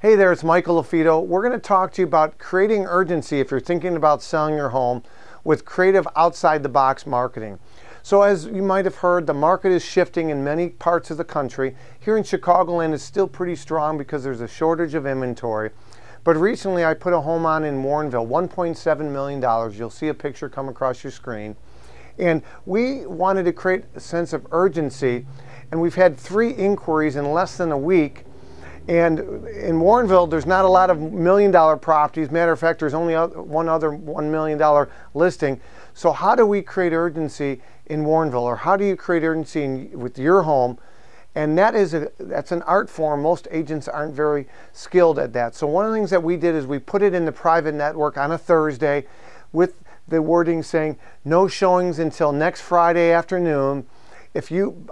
Hey there, it's Michael LaFido. We're going to talk to you about creating urgency if you're thinking about selling your home with creative outside-the-box marketing. So as you might have heard, the market is shifting in many parts of the country. Here in Chicagoland, it's still pretty strong because there's a shortage of inventory. But recently, I put a home on in Warrenville, $1.7 million. You'll see a picture come across your screen. And we wanted to create a sense of urgency. And we've had 3 inquiries in less than a week. And in Warrenville, there's not a lot of million-dollar properties. Matter of fact, there's only one other $1 million listing. So how do we create urgency in Warrenville? Or how do you create urgency with your home? And that's an art form. Most agents aren't very skilled at that. So one of the things that we did is we put it in the private network on a Thursday with the wording saying, no showings until next Friday afternoon.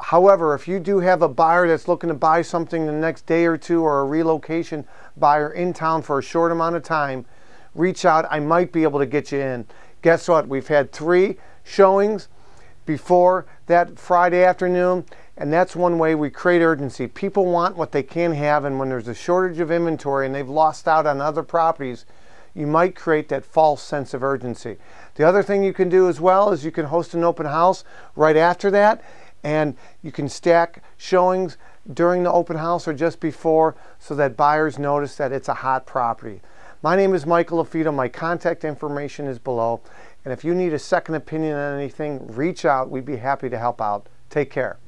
However, if you do have a buyer that's looking to buy something the next day or two, or a relocation buyer in town for a short amount of time, reach out. I might be able to get you in. Guess what? We've had 3 showings before that Friday afternoon, and that's one way we create urgency. People want what they can have, and when there's a shortage of inventory and they've lost out on other properties, you might create that false sense of urgency. The other thing you can do as well is you can host an open house right after that, and you can stack showings during the open house or just before so that buyers notice that it's a hot property. My name is Michael LaFido. My contact information is below. And if you need a second opinion on anything, reach out. We'd be happy to help out. Take care.